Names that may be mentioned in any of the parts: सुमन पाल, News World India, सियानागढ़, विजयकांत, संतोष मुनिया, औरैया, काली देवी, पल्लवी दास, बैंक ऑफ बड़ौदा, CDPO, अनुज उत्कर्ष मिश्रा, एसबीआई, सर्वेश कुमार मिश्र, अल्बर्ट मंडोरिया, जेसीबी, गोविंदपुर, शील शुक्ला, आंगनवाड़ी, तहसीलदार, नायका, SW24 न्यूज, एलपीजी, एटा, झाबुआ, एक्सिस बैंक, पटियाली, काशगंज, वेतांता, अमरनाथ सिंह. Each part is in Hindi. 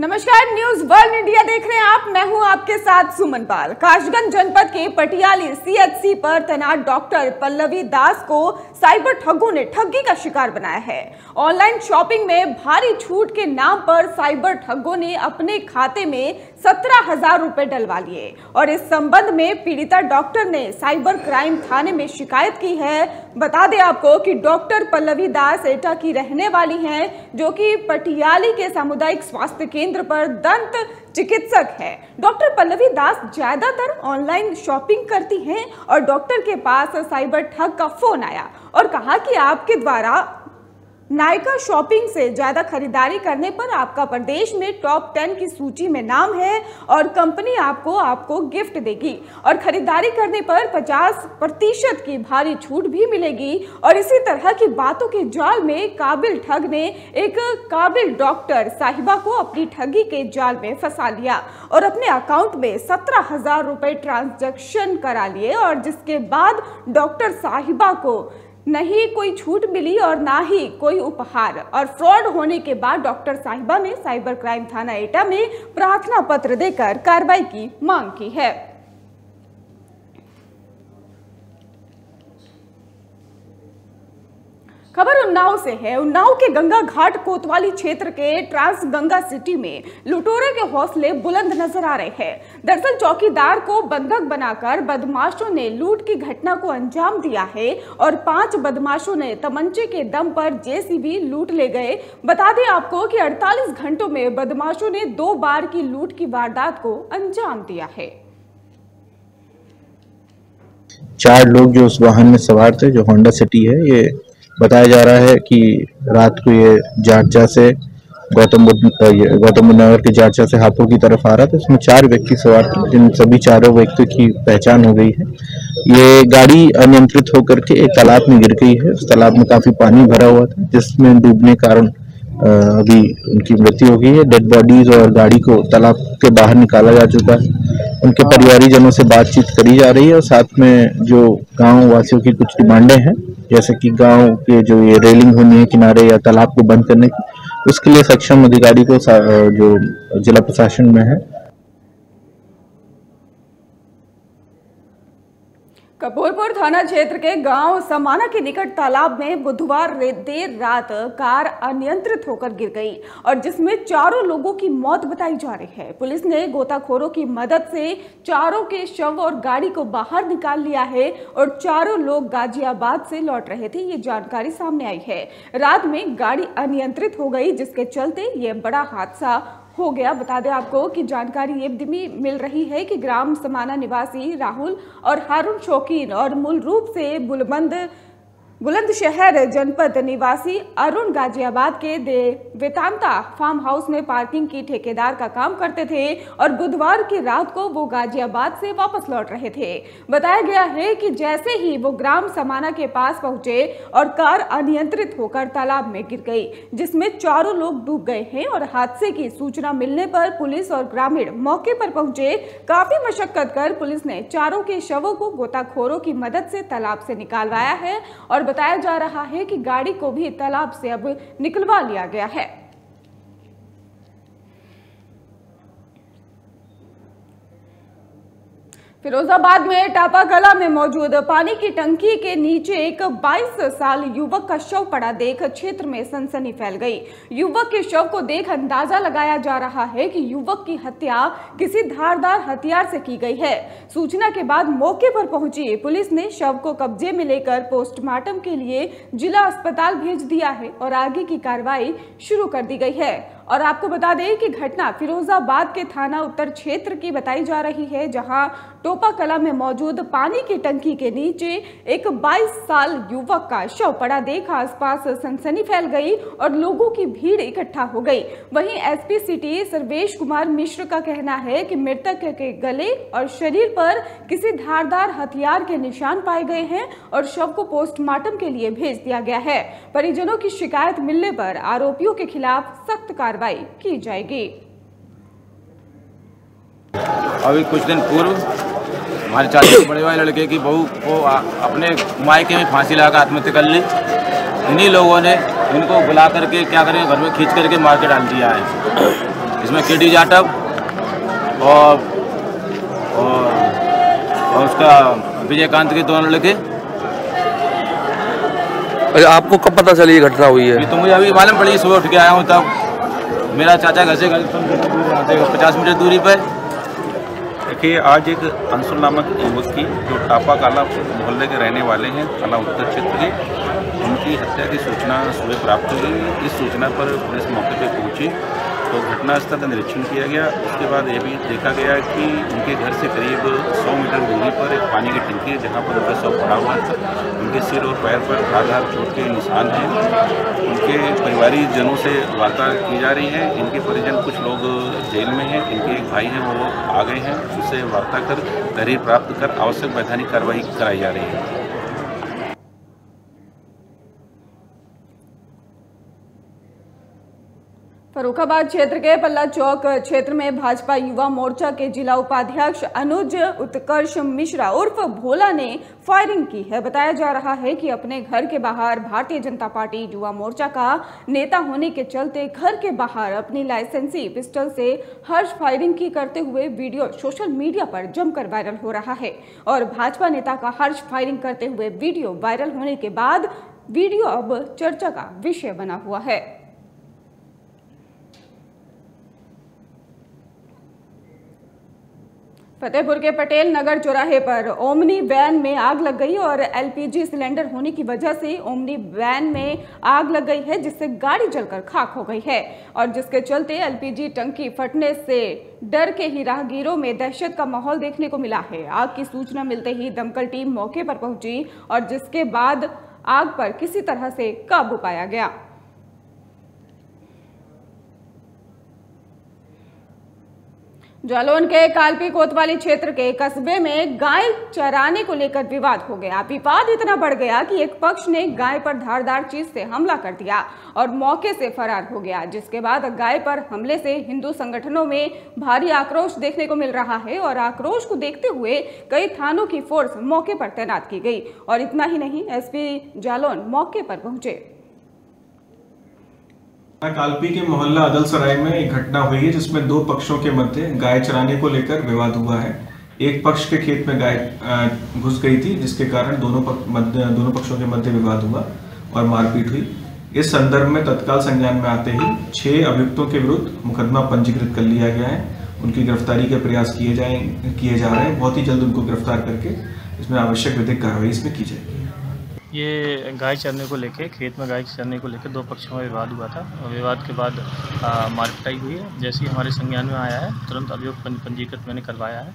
नमस्कार, न्यूज वर्ल्ड इंडिया देख रहे हैं आप। मैं हूं आपके साथ सुमन पाल। काशगंज जनपद के पटियाली सीएचसी पर तैनात डॉक्टर पल्लवी दास को साइबर ठगों ने ठगी का शिकार बनाया है। ऑनलाइन शॉपिंग में भारी छूट के नाम पर साइबर ठगों ने अपने खाते में 17,000 रुपए डलवा लिए और इस संबंध में पीड़िता डॉक्टर ने साइबर क्राइम थाने में शिकायत की है। बता दें आपको कि डॉक्टर पल्लवी दास एटा की रहने वाली है, जो कि पटियाली के सामुदायिक स्वास्थ्य केंद्र पर दंत चिकित्सक है। डॉक्टर पल्लवी दास ज्यादातर ऑनलाइन शॉपिंग करती हैं और डॉक्टर के पास साइबर ठग का फोन आया और कहा कि आपके द्वारा नायका शॉपिंग से ज़्यादा खरीदारी करने पर आपका प्रदेश में टॉप 10 की सूची में नाम है और कंपनी आपको गिफ्ट देगी और खरीदारी करने पर 50% की भारी छूट भी मिलेगी। और इसी तरह की बातों के जाल में काबिल ठग ने एक काबिल डॉक्टर साहिबा को अपनी ठगी के जाल में फंसा लिया और अपने अकाउंट में 17,000 रुपये ट्रांजैक्शन करा लिए, और जिसके बाद डॉक्टर साहिबा को नहीं कोई छूट मिली और ना ही कोई उपहार। और फ्रॉड होने के बाद डॉक्टर साहिबा ने साइबर क्राइम थाना एटा में प्रार्थना पत्र देकर कार्रवाई की मांग की है। खबर उन्नाव से है। उन्नाव के गंगा घाट कोतवाली क्षेत्र के ट्रांस गंगा सिटी में लुटेरों के हौसले बुलंद नजर आ रहे हैं। दरअसल चौकीदार को बंधक बनाकर बदमाशों ने लूट की घटना को अंजाम दिया है और 5 बदमाशों ने तमंचे के दम पर जेसीबी लूट ले गए। बता दें आपको कि 48 घंटों में बदमाशों ने 2 बार की लूट की वारदात को अंजाम दिया है। 4 लोग जो उस वाहन में सवार थे, जो होंडा सिटी है, ये बताया जा रहा है कि रात को ये जाटजा से गौतम बुद्ध नगर के जाटजा से हापुड़ की तरफ आ रहा था। इसमें 4 व्यक्ति सवार थे, जिन सभी 4 व्यक्ति की पहचान हो गई है। ये गाड़ी अनियंत्रित होकर के एक तालाब में गिर गई है। उस तालाब में काफ़ी पानी भरा हुआ था, जिसमें डूबने के कारण अभी उनकी मृत्यु हो गई है। डेड बॉडीज और गाड़ी को तालाब के बाहर निकाला जा चुका है। उनके परिवारजनों से बातचीत करी जा रही है और साथ में जो गाँव वासियों की कुछ डिमांडें हैं, जैसे कि गांव के जो ये रेलिंग होनी है किनारे या तालाब को बंद करने की, उसके लिए सक्षम अधिकारी को जो जिला प्रशासन में है। कपूरपुर थाना क्षेत्र के गांव समाना के निकट तालाब में बुधवार देर रात कार अनियंत्रित होकर गिर गई और जिसमें 4 लोगों की मौत बताई जा रही है। पुलिस ने गोताखोरों की मदद से 4 के शव और गाड़ी को बाहर निकाल लिया है और 4 लोग गाजियाबाद से लौट रहे थे, ये जानकारी सामने आई है। रात में गाड़ी अनियंत्रित हो गई, जिसके चलते ये बड़ा हादसा हो गया। बता दें आपको कि जानकारी ये भी मिल रही है कि ग्राम समाना निवासी राहुल और हारून शौकीन और मूल रूप से बुलंदशहर जनपद निवासी अरुण गाजियाबाद के वेतांता फार्म हाउस में पार्किंग की ठेकेदार का काम करते थे और बुधवार की रात को वो गाजियाबाद से वापस लौट रहे थे। बताया गया है कि जैसे ही वो ग्राम समाना के पास पहुंचे और कार अनियंत्रित होकर तालाब में गिर गई, जिसमें 4 लोग डूब गए हैं। और हादसे की सूचना मिलने पर पुलिस और ग्रामीण मौके पर पहुंचे। काफी मशक्कत कर पुलिस ने 4 के शवों को गोताखोरों की मदद से तालाब से निकालवाया है और बताया जा रहा है कि गाड़ी को भी तालाब से अब निकलवा लिया गया है। फिरोजाबाद में टापाकला में मौजूद पानी की टंकी के नीचे एक 22 साल युवक का शव पड़ा देख क्षेत्र में सनसनी फैल गई। युवक के शव को देख अंदाजा लगाया जा रहा है कि युवक की हत्या किसी धारदार हथियार से की गई है। सूचना के बाद मौके पर पहुंची पुलिस ने शव को कब्जे में लेकर पोस्टमार्टम के लिए जिला अस्पताल भेज दिया है और आगे की कार्रवाई शुरू कर दी गई है। और आपको बता दें कि घटना फिरोजाबाद के थाना उत्तर क्षेत्र की बताई जा रही है, जहां टोपाकला में मौजूद पानी की टंकी के नीचे एक 22 साल युवक का शव पड़ा देख आसपास सनसनी फैल गई और लोगों की भीड़ इकट्ठा हो गई। वहीं एसपी सिटी सर्वेश कुमार मिश्र का कहना है कि मृतक के गले और शरीर पर किसी धारदार हथियार के निशान पाए गए हैं और शव को पोस्टमार्टम के लिए भेज दिया गया है। परिजनों की शिकायत मिलने पर आरोपियों के खिलाफ सख्त कार्रवाई की जाएगी। अभी कुछ दिन पूर्व हमारे चाचा बड़े भाई लड़के की बहू को अपने मायके में फांसी लगाकर आत्महत्या कर ली। इन्हीं लोगों ने इनको बुला करके क्या करें, घर में खींच करके मार के डाल दिया है। इसमें केडी जाटव और उसका विजयकांत के दोनों लड़के। आपको कब पता चली ये घटना हुई है? ये तो मुझे अभी मालूम पड़ी, सुबह उठ के आया हूँ तब। मेरा चाचा घर से 50 मीटर दूरी पर। देखिए, आज एक अंशुल नामक युवक की, जो टापा काला मोहल्ले के रहने वाले हैं, काला उत्तर क्षेत्र के, उनकी हत्या की सूचना सुबह प्राप्त हुई। इस सूचना पर पुलिस मौके पर पहुंची तो घटनास्थल का निरीक्षण किया गया। उसके बाद ये भी देखा गया कि उनके घर से करीब 100 मीटर दूरी पर एक पानी की टंकी है, जहाँ पर उनका शव पड़ा हुआ था। उनके सिर और पैर पर धारदार चोट के निशान हैं। उनके पारिवारिक जनों से वार्ता की जा रही है। इनके परिजन कुछ लोग जेल में हैं, इनके एक भाई हैं वो आ गए हैं, उनसे वार्ता कर तहरीर प्राप्त कर आवश्यक वैधानिक कार्रवाई कराई जा रही है। फर्रुखाबाद क्षेत्र के पल्ला चौक क्षेत्र में भाजपा युवा मोर्चा के जिला उपाध्यक्ष अनुज उत्कर्ष मिश्रा उर्फ भोला ने फायरिंग की है। बताया जा रहा है कि अपने घर के बाहर भारतीय जनता पार्टी युवा मोर्चा का नेता होने के चलते घर के बाहर अपनी लाइसेंसी पिस्टल से हर्ष फायरिंग की करते हुए वीडियो सोशल मीडिया पर जमकर वायरल हो रहा है। और भाजपा नेता का हर्ष फायरिंग करते हुए वीडियो वायरल होने के बाद वीडियो अब चर्चा का विषय बना हुआ है। फतेहपुर के पटेल नगर चौराहे पर ओमनी वैन में आग लग गई और एलपीजी सिलेंडर होने की वजह से ओमनी वैन में आग लग गई है, जिससे गाड़ी जलकर खाक हो गई है। और जिसके चलते एलपीजी टंकी फटने से डर के ही राहगीरों में दहशत का माहौल देखने को मिला है। आग की सूचना मिलते ही दमकल टीम मौके पर पहुंची और जिसके बाद आग पर किसी तरह से काबू पाया गया। जालौन के कालपी कोतवाली क्षेत्र के कस्बे में गाय चराने को लेकर विवाद हो गया। विवाद इतना बढ़ गया कि एक पक्ष ने गाय पर धारदार चीज से हमला कर दिया और मौके से फरार हो गया, जिसके बाद गाय पर हमले से हिंदू संगठनों में भारी आक्रोश देखने को मिल रहा है। और आक्रोश को देखते हुए कई थानों की फोर्स मौके पर तैनात की गई। और इतना ही नहीं, एसपी जालौन मौके पर पहुंचे। कालपी के मोहल्ला अदलसराय में एक घटना हुई है, जिसमें दो पक्षों के मध्य गाय चराने को लेकर विवाद हुआ है। एक पक्ष के खेत में गाय घुस गई थी, जिसके कारण दोनों पक्षों के मध्य विवाद हुआ और मारपीट हुई। इस संदर्भ में तत्काल संज्ञान में आते ही 6 अभियुक्तों के विरुद्ध मुकदमा पंजीकृत कर लिया गया है। उनकी गिरफ्तारी के प्रयास किए जा रहे हैं। बहुत ही जल्द उनको गिरफ्तार करके इसमें आवश्यक विधिक कार्रवाई इसमें की जाएगी। ये गाय चरने को लेके, खेत में गाय चरने को लेके दो पक्षों में विवाद हुआ था और विवाद के बाद मारपिटाई हुई है। जैसे ही हमारे संज्ञान में आया है, तुरंत अभियुक्त पंजीकृत मैंने करवाया है।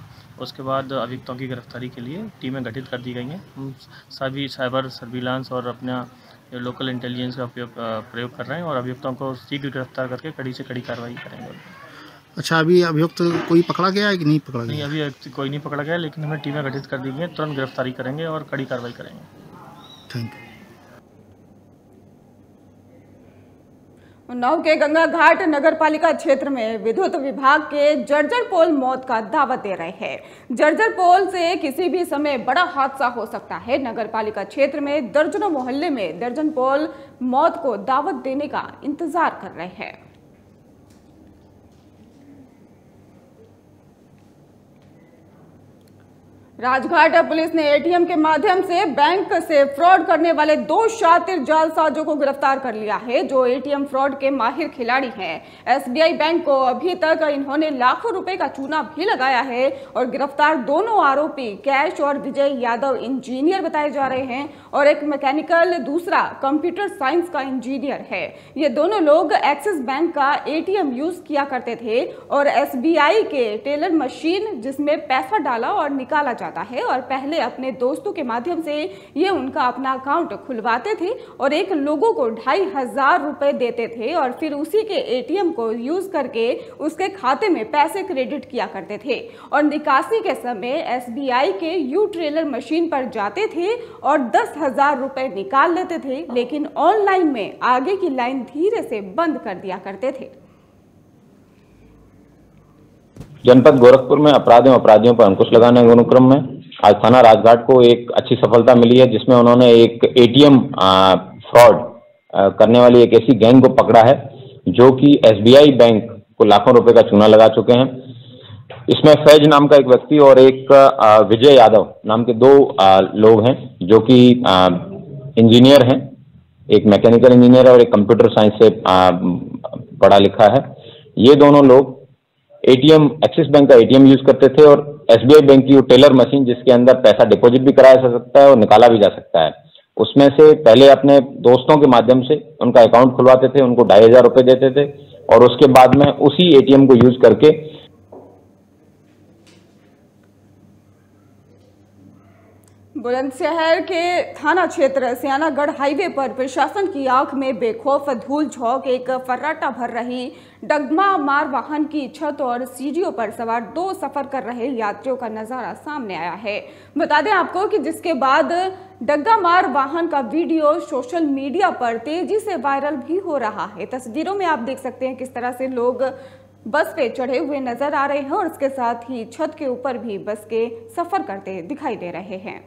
उसके बाद अभियुक्तों की गिरफ्तारी के लिए टीमें गठित कर दी गई हैं। हम सभी साइबर सर्विलांस और अपना लोकल इंटेलिजेंस का प्रयोग कर रहे हैं और अभियुक्तों को शीघ्र गिरफ्तार करके कड़ी से कड़ी कार्रवाई करेंगे। अच्छा, अभी अभियुक्त कोई पकड़ा गया है कि नहीं पकड़ा गया? नहीं, अभी कोई नहीं पकड़ा गया, लेकिन हमें टीमें गठित कर दी गई हैं। तुरंत गिरफ्तारी करेंगे और कड़ी कार्रवाई करेंगे। उन्नाव के गंगा घाट नगर पालिका क्षेत्र में विद्युत विभाग के जर्जर पोल मौत का दावा दे रहे हैं। जर्जर पोल से किसी भी समय बड़ा हादसा हो सकता है। नगर पालिका क्षेत्र में दर्जनों मोहल्ले में दर्जन पोल मौत को दावत देने का इंतजार कर रहे हैं। राजघाट पुलिस ने एटीएम के माध्यम से बैंक से फ्रॉड करने वाले 2 शातिर जालसाजों को गिरफ्तार कर लिया है, जो एटीएम फ्रॉड के माहिर खिलाड़ी हैं। एसबीआई बैंक को अभी तक इन्होंने लाखों रुपए का चूना भी लगाया है। और गिरफ्तार दोनों आरोपी कैश और विजय यादव इंजीनियर बताए जा रहे हैं और एक मैकेनिकल, दूसरा कंप्यूटर साइंस का इंजीनियर है। ये दोनों लोग एक्सिस बैंक का एटीएम यूज किया करते थे और एसबीआई के टेलर मशीन, जिसमें पैसा डाला और निकाला जाता है। और पहले अपने दोस्तों के माध्यम से ये उनका अपना अकाउंट खुलवाते थे और एक लोगों को 2500 रुपए देते थे और फिर उसी के एटीएम को यूज करके उसके खाते में पैसे क्रेडिट किया करते थे। और निकासी के समय एसबीआई के यू ट्रेलर मशीन पर जाते थे और 10,000 रुपए निकाल लेते थे, लेकिन ऑनलाइन में आगे की लाइन धीरे से बंद कर दिया करते थे। जनपद गोरखपुर में अपराध एवं अपराधियों पर अंकुश लगाने के अनुक्रम में आज थाना राजघाट को एक अच्छी सफलता मिली है, जिसमें उन्होंने एक एटीएम फ्रॉड करने वाली एक ऐसी गैंग को पकड़ा है जो कि एसबीआई बैंक को लाखों रुपए का चूना लगा चुके हैं। इसमें फैज नाम का एक व्यक्ति और एक विजय यादव नाम के दो लोग हैं जो कि इंजीनियर हैं, एक मैकेनिकल इंजीनियर है और एक कंप्यूटर साइंस से पढ़ा लिखा है। ये दोनों लोग एटीएम, एक्सिस बैंक का एटीएम यूज करते थे और एसबीआई बैंक की वो टेलर मशीन जिसके अंदर पैसा डिपॉजिट भी कराया जा सकता है और निकाला भी जा सकता है, उसमें से पहले अपने दोस्तों के माध्यम से उनका अकाउंट खुलवाते थे, उनको 2,500 रुपये देते थे और उसके बाद में उसी एटीएम को यूज करके बुलंदशहर के थाना क्षेत्र सियानागढ़ हाईवे पर प्रशासन की आंख में बेखौफ धूल झोंक एक फर्राटा भर रही डगमा मार वाहन की छत और सीढ़ियों पर सवार दो सफर कर रहे यात्रियों का नजारा सामने आया है। बता दें आपको कि जिसके बाद डग्गा मार वाहन का वीडियो सोशल मीडिया पर तेजी से वायरल भी हो रहा है। तस्वीरों में आप देख सकते हैं किस तरह से लोग बस पे चढ़े हुए नजर आ रहे हैं और इसके साथ ही छत के ऊपर भी बस के सफर करते दिखाई दे रहे हैं।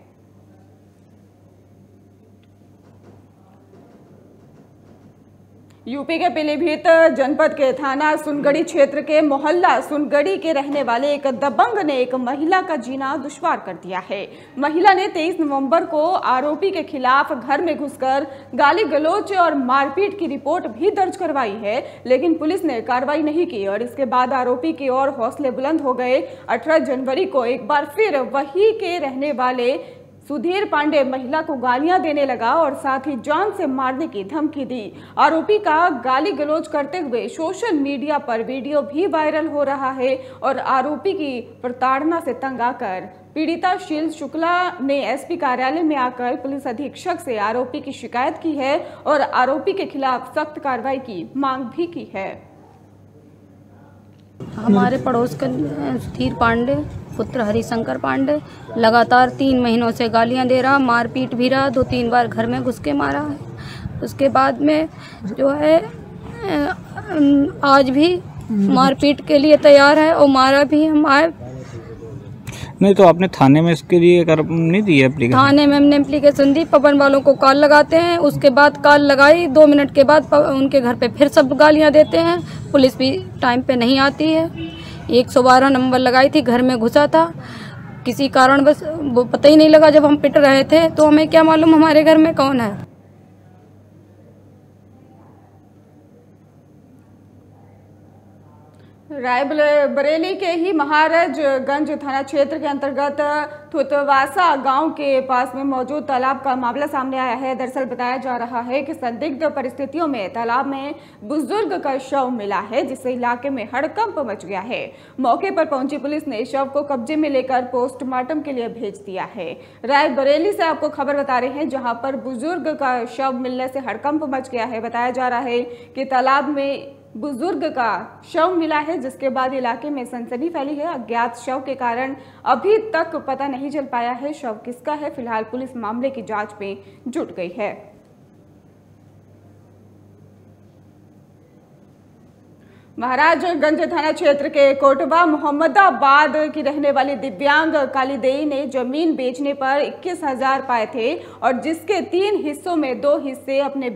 यूपी के पीलीभीत जनपद के थाना सुनगढ़ी क्षेत्र के मोहल्ला सुनगढ़ी के रहने वाले एक दबंग ने एक महिला का जीना दुश्वार कर दिया है। महिला ने 23 नवंबर को आरोपी के खिलाफ घर में घुसकर गाली गलौच और मारपीट की रिपोर्ट भी दर्ज करवाई है, लेकिन पुलिस ने कार्रवाई नहीं की और इसके बाद आरोपी की ओर हौसले बुलंद हो गए। 18 जनवरी को एक बार फिर वही के रहने वाले सुधीर पांडे महिला को गालियां देने लगा और साथ ही जान से मारने की धमकी दी। आरोपी का गाली गलौज करते हुए सोशल मीडिया पर वीडियो भी वायरल हो रहा है और आरोपी की प्रताड़ना से तंग आकर पीड़िता शील शुक्ला ने एसपी कार्यालय में आकर पुलिस अधीक्षक से आरोपी की शिकायत की है और आरोपी के खिलाफ सख्त कार्रवाई की मांग भी की है। हमारे पड़ोस के सुधीर पांडे पुत्र हरिशंकर पांडे लगातार 3 महीनों से गालियां दे रहा, मारपीट भी रहा, 2-3 बार घर में घुस के मारा है। उसके बाद में जो है आज भी मारपीट के लिए तैयार है और मारा भी है। मार नहीं तो आपने थाने में इसके लिए नहीं दी है? थाने में हमने एप्लीकेशन दी, पवन वालों को कॉल लगाते हैं, उसके बाद कॉल लगाई 2 मिनट के बाद उनके घर पे फिर सब गालियां देते हैं। पुलिस भी टाइम पे नहीं आती है। 112 नंबर लगाई थी, घर में घुसा था, किसी कारण बस वो पता ही नहीं लगा। जब हम पिट रहे थे तो हमें क्या मालूम हमारे घर में कौन है। रायबरेली के ही महाराजगंज थाना क्षेत्र के अंतर्गत थुतवासा गांव के पास में मौजूद तालाब का मामला सामने आया है। दरअसल बताया जा रहा है कि संदिग्ध परिस्थितियों में तालाब में बुजुर्ग का शव मिला है, जिससे इलाके में हड़कंप मच गया है। मौके पर पहुंची पुलिस ने शव को कब्जे में लेकर पोस्टमार्टम के लिए भेज दिया है। रायबरेली से आपको खबर बता रहे हैं जहाँ पर बुजुर्ग का शव मिलने से हड़कंप मच गया है। बताया जा रहा है कि तालाब में बुजुर्ग का शव मिला है, जिसके बाद इलाके में सनसनी फैली है। अज्ञात शव के कारण अभी तक पता नहीं चल पाया है शव किसका है। फिलहाल पुलिस मामले की जांच में जुट गई है। महाराजगंज थाना क्षेत्र के कोटवा मोहम्मदाबाद की रहने वाली दिव्यांग काली देवी ने जमीन बेचने पर 21,000 पाए थे और जिसके 3 हिस्सों में 2 हिस्से अपने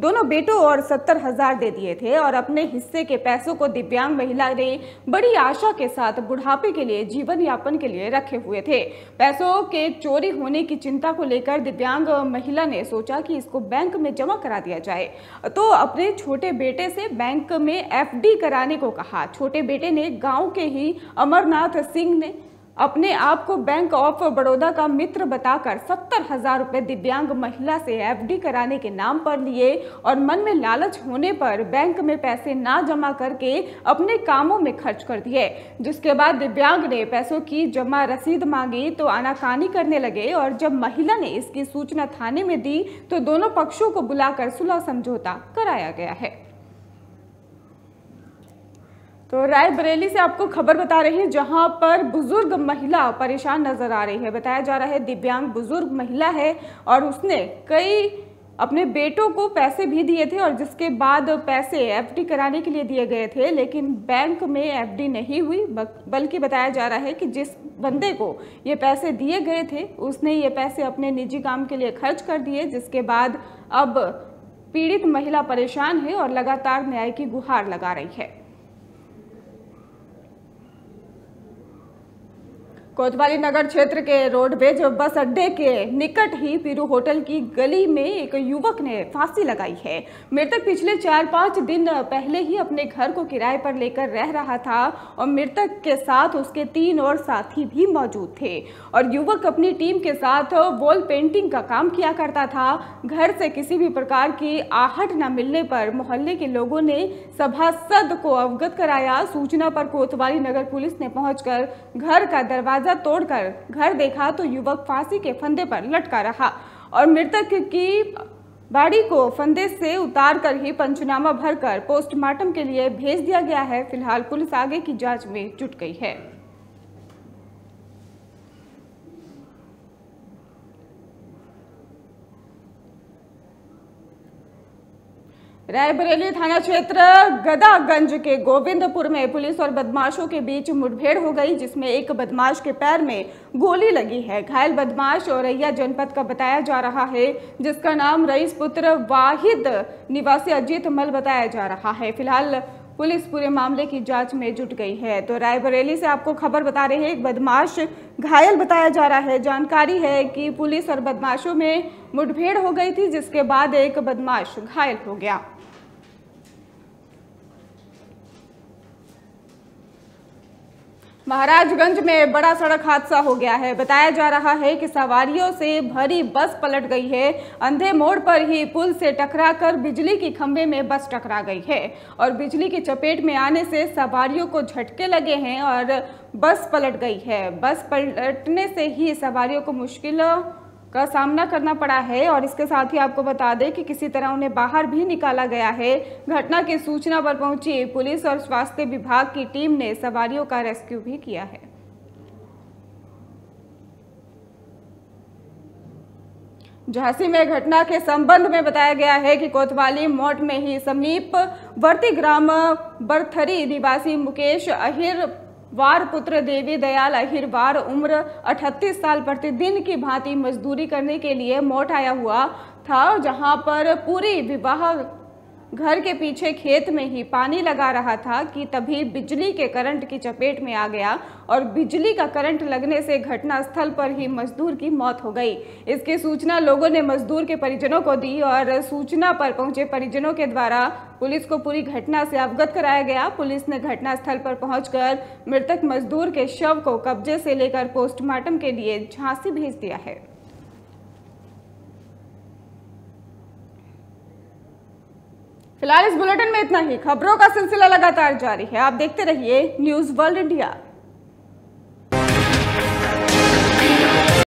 दोनों बेटों और 70,000 दे दिए थे और अपने हिस्से के पैसों को दिव्यांग महिला ने बड़ी आशा के साथ बुढ़ापे के लिए, जीवन यापन के लिए रखे हुए थे। पैसों के चोरी होने की चिंता को लेकर दिव्यांग महिला ने सोचा कि इसको बैंक में जमा करा दिया जाए, तो अपने छोटे बेटे से बैंक में एफडी कराने को कहा। छोटे बेटे ने गाँव के ही अमरनाथ सिंह ने अपने आप को बैंक ऑफ बड़ौदा का मित्र बताकर 70,000 रुपये दिव्यांग महिला से एफडी कराने के नाम पर लिए और मन में लालच होने पर बैंक में पैसे ना जमा करके अपने कामों में खर्च कर दिए। जिसके बाद दिव्यांग ने पैसों की जमा रसीद मांगी तो आनाकानी करने लगे और जब महिला ने इसकी सूचना थाने में दी तो दोनों पक्षों को बुलाकर सुलह समझौता कराया गया है। तो रायबरेली से आपको खबर बता रहे हैं जहां पर बुजुर्ग महिला परेशान नजर आ रही है। बताया जा रहा है दिव्यांग बुजुर्ग महिला है और उसने कई अपने बेटों को पैसे भी दिए थे और जिसके बाद पैसे एफडी कराने के लिए दिए गए थे, लेकिन बैंक में एफडी नहीं हुई। बल्कि बताया जा रहा है कि जिस बंदे को ये पैसे दिए गए थे उसने ये पैसे अपने निजी काम के लिए खर्च कर दिए, जिसके बाद अब पीड़ित महिला परेशान है और लगातार न्याय की गुहार लगा रही है। कोतवाली नगर क्षेत्र के रोडवेज बस अड्डे के निकट ही पीरू होटल की गली में एक युवक ने फांसी लगाई है। मृतक पिछले 4-5 दिन पहले ही अपने घर को किराए पर लेकर रह रहा था और मृतक के साथ उसके 3 और साथी भी मौजूद थे। और युवक अपनी टीम के साथ वॉल पेंटिंग का काम किया करता था। घर से किसी भी प्रकार की आहट न मिलने पर मोहल्ले के लोगों ने सभासद को अवगत कराया। सूचना पर कोतवाली नगर पुलिस ने पहुंचकर घर का दरवाजा तोड़कर घर देखा तो युवक फांसी के फंदे पर लटका रहा और मृतक की बॉडी को फंदे से उतारकर ही पंचनामा भरकर पोस्टमार्टम के लिए भेज दिया गया है। फिलहाल पुलिस आगे की जांच में जुट गई है। रायबरेली थाना क्षेत्र गदागंज के गोविंदपुर में पुलिस और बदमाशों के बीच मुठभेड़ हो गई, जिसमें एक बदमाश के पैर में गोली लगी है। घायल बदमाश औरैया जनपद का बताया जा रहा है, जिसका नाम रईस पुत्र वाहिद निवासी अजीत मल बताया जा रहा है। फिलहाल पुलिस पूरे मामले की जांच में जुट गई है। तो रायबरेली से आपको खबर बता रहे हैं, एक बदमाश घायल बताया जा रहा है। जानकारी है कि पुलिस और बदमाशों में मुठभेड़ हो गई थी, जिसके बाद एक बदमाश घायल हो गया। महाराजगंज में बड़ा सड़क हादसा हो गया है। बताया जा रहा है कि सवारियों से भरी बस पलट गई है। अंधे मोड़ पर ही पुल से टकराकर बिजली के खंभे में बस टकरा गई है और बिजली की चपेट में आने से सवारियों को झटके लगे हैं और बस पलट गई है। बस पलटने से ही सवारियों को मुश्किलों का सामना करना पड़ा है। और इसके साथ ही आपको बता दें कि किसी तरह उन्हें बाहर भी निकाला गया है। घटना की सूचना पर पहुंची पुलिस और स्वास्थ्य विभाग की टीम ने सवारियों का रेस्क्यू भी किया है। झांसी में घटना के संबंध में बताया गया है कि कोतवाली मोट में ही समीपवर्ती ग्राम बरथरी निवासी मुकेश अहिर वार पुत्र देवी दयाल अहिरवार उम्र 38 साल प्रतिदिन की भांति मजदूरी करने के लिए मोट आया हुआ था, जहां पर पूरी विवाह घर के पीछे खेत में ही पानी लगा रहा था कि तभी बिजली के करंट की चपेट में आ गया और बिजली का करंट लगने से घटनास्थल पर ही मजदूर की मौत हो गई। इसकी सूचना लोगों ने मजदूर के परिजनों को दी और सूचना पर पहुंचे परिजनों के द्वारा पुलिस को पूरी घटना से अवगत कराया गया। पुलिस ने घटनास्थल पर पहुंचकर मृतक मजदूर के शव को कब्जे से लेकर पोस्टमार्टम के लिए झांसी भेज दिया है। फिलहाल इस बुलेटिन में इतना ही। खबरों का सिलसिला लगातार जारी है, आप देखते रहिए न्यूज़ वर्ल्ड इंडिया।